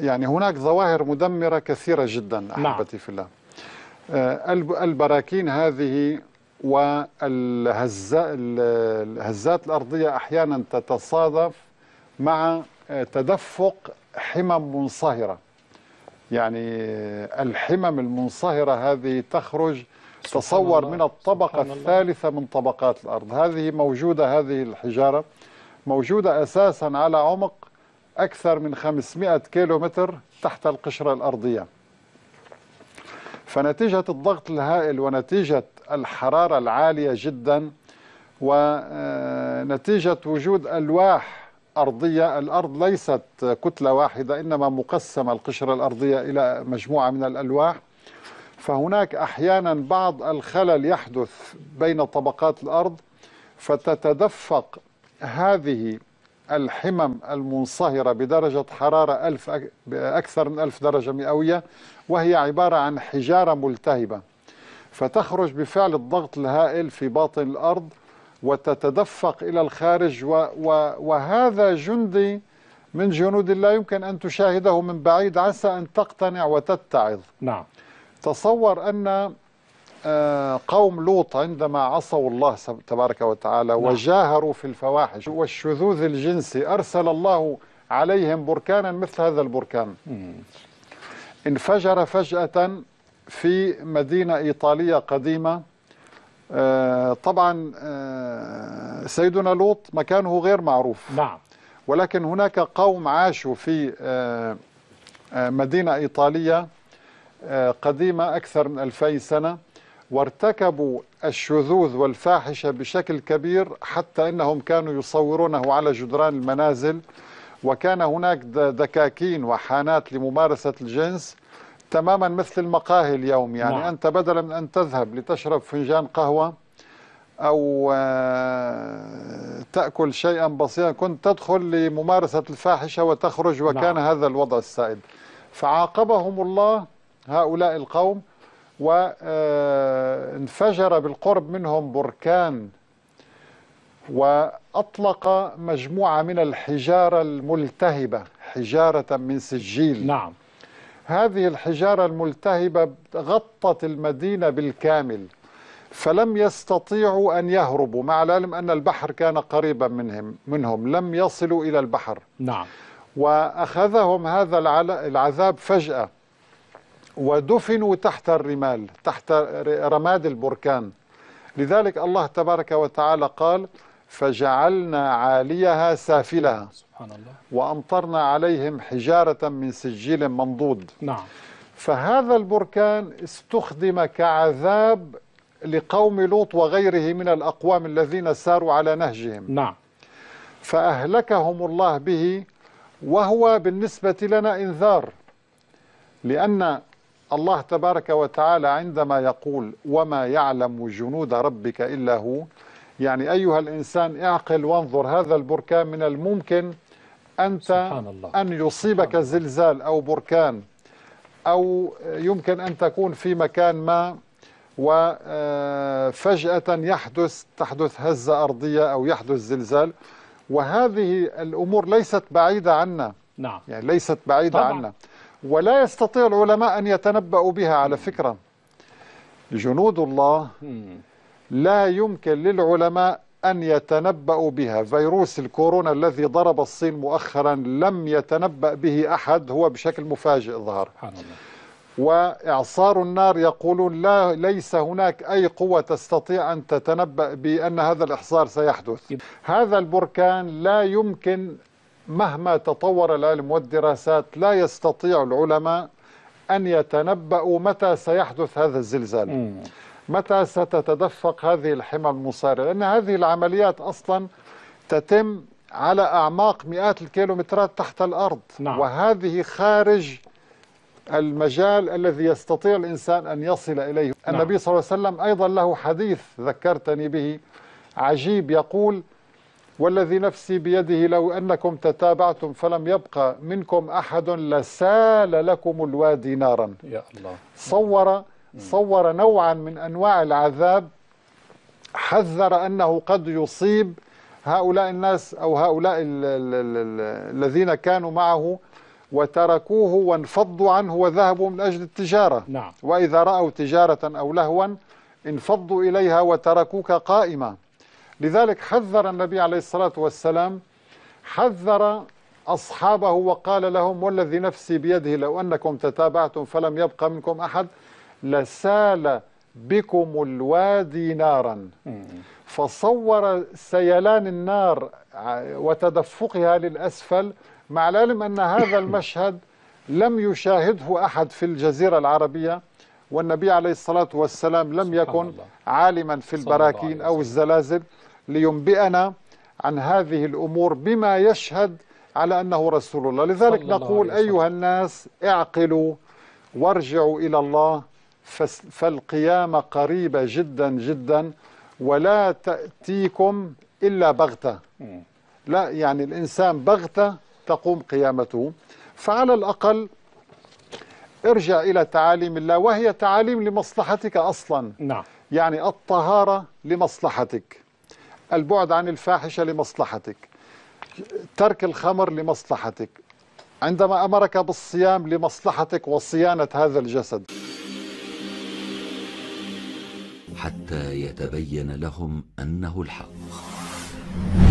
يعني هناك ظواهر مدمرة كثيرة جدا أحبتي في الله. البراكين هذه والهزات الأرضية أحيانا تتصادف مع تدفق حمم منصهرة. يعني الحمم المنصهرة هذه تخرج تصور من الطبقة الثالثة من طبقات الأرض. هذه موجودة، هذه الحجارة موجودة أساسا على عمق أكثر من 500 كيلومتر تحت القشرة الأرضية. فنتيجة الضغط الهائل ونتيجة الحرارة العالية جدا ونتيجة وجود ألواح أرضية، الأرض ليست كتلة واحدة إنما مقسمة القشرة الأرضية إلى مجموعة من الألواح، فهناك أحيانا بعض الخلل يحدث بين طبقات الأرض فتتدفق هذه الحمم المنصهرة بدرجة حرارة أكثر من 1000 درجة مئوية، وهي عبارة عن حجارة ملتهبة، فتخرج بفعل الضغط الهائل في باطن الأرض وتتدفق إلى الخارج. وهذا جندي من جنود الله يمكن أن تشاهده من بعيد، عسى أن تقتنع وتتعظ. نعم. تصور أن قوم لوط عندما عصوا الله تبارك وتعالى وجاهروا في الفواحش والشذوذ الجنسي أرسل الله عليهم بركانا مثل هذا البركان، انفجر فجأة في مدينة إيطالية قديمة. طبعا سيدنا لوط مكانه غير معروف، ولكن هناك قوم عاشوا في مدينة إيطالية قديمة أكثر من 2000 سنة، وارتكبوا الشذوذ والفاحشة بشكل كبير، حتى أنهم كانوا يصورونه على جدران المنازل، وكان هناك دكاكين وحانات لممارسة الجنس تماما مثل المقاهي اليوم. يعني أنت بدلا من أن تذهب لتشرب فنجان قهوة أو تأكل شيئا بسيطا، كنت تدخل لممارسة الفاحشة وتخرج، وكان هذا الوضع السائد. فعاقبهم الله هؤلاء القوم، وانفجر بالقرب منهم بركان وأطلق مجموعة من الحجارة الملتهبة، حجارة من سجيل. نعم. هذه الحجارة الملتهبة غطت المدينة بالكامل، فلم يستطيعوا أن يهربوا، مع العلم أن البحر كان قريبا منهم لم يصلوا إلى البحر. نعم. وأخذهم هذا العذاب فجأة، ودفنوا تحت الرمال، تحت رماد البركان. لذلك الله تبارك وتعالى قال: فجعلنا عاليها سافلها سبحان الله وأمطرنا عليهم حجارة من سجيل منضود. نعم. فهذا البركان استخدم كعذاب لقوم لوط وغيره من الأقوام الذين ساروا على نهجهم. نعم. فأهلكهم الله به، وهو بالنسبة لنا إنذار، لأن الله تبارك وتعالى عندما يقول وما يعلم جنود ربك إلا هو، يعني أيها الإنسان اعقل وانظر، هذا البركان من الممكن أنت أن يصيبك زلزال أو بركان، أو يمكن أن تكون في مكان ما وفجأة تحدث هزة أرضية أو يحدث زلزال، وهذه الأمور ليست بعيدة عنا. نعم. يعني ليست بعيدة عنا، ولا يستطيع العلماء أن يتنبأوا بها. على فكرة جنود الله لا يمكن للعلماء أن يتنبأوا بها. فيروس الكورونا الذي ضرب الصين مؤخرا لم يتنبأ به أحد، هو بشكل مفاجئ ظهر. وإعصار النار يقولون لا، ليس هناك أي قوة تستطيع أن تتنبأ بأن هذا الإحصار سيحدث. هذا البركان لا يمكن، مهما تطور العلم والدراسات، لا يستطيع العلماء أن يتنبأوا متى سيحدث هذا الزلزال، متى ستتدفق هذه الحمم المنصهرة، لأن هذه العمليات أصلا تتم على أعماق مئات الكيلومترات تحت الأرض. نعم. وهذه خارج المجال الذي يستطيع الإنسان أن يصل إليه. نعم. النبي صلى الله عليه وسلم أيضا له حديث ذكرتني به عجيب، يقول: والذي نفسي بيده لو أنكم تتابعتم فلم يبقى منكم أحد لسال لكم الوادي نارا. يا الله. صور نوعا من أنواع العذاب، حذر أنه قد يصيب هؤلاء الناس أو هؤلاء الذين كانوا معه، وتركوه وانفضوا عنه وذهبوا من أجل التجارة. نعم. وإذا رأوا تجارة أو لهوا انفضوا إليها وتركوك قائمة. لذلك حذر النبي عليه الصلاة والسلام، حذر أصحابه وقال لهم: والذي نفسي بيده لو أنكم تتابعتم فلم يبقى منكم أحد لسال بكم الوادي نارا. فصور سيلان النار وتدفقها للأسفل، مع العلم أن هذا المشهد لم يشاهده أحد في الجزيرة العربية، والنبي عليه الصلاة والسلام لم يكن عالما في البراكين أو الزلازل لينبئنا عن هذه الأمور بما يشهد على أنه رسول الله. لذلك نقول: أيها الناس اعقلوا وارجعوا إلى الله، فالقيامة قريبة جدا جدا ولا تأتيكم إلا بغتة. لا، يعني الإنسان بغتة تقوم قيامته. فعلى الأقل ارجع إلى تعاليم الله، وهي تعاليم لمصلحتك أصلا. نعم. يعني الطهارة لمصلحتك، البعد عن الفاحشة لمصلحتك، ترك الخمر لمصلحتك، عندما أمرك بالصيام لمصلحتك وصيانة هذا الجسد. حتى يتبين لهم أنه الحق.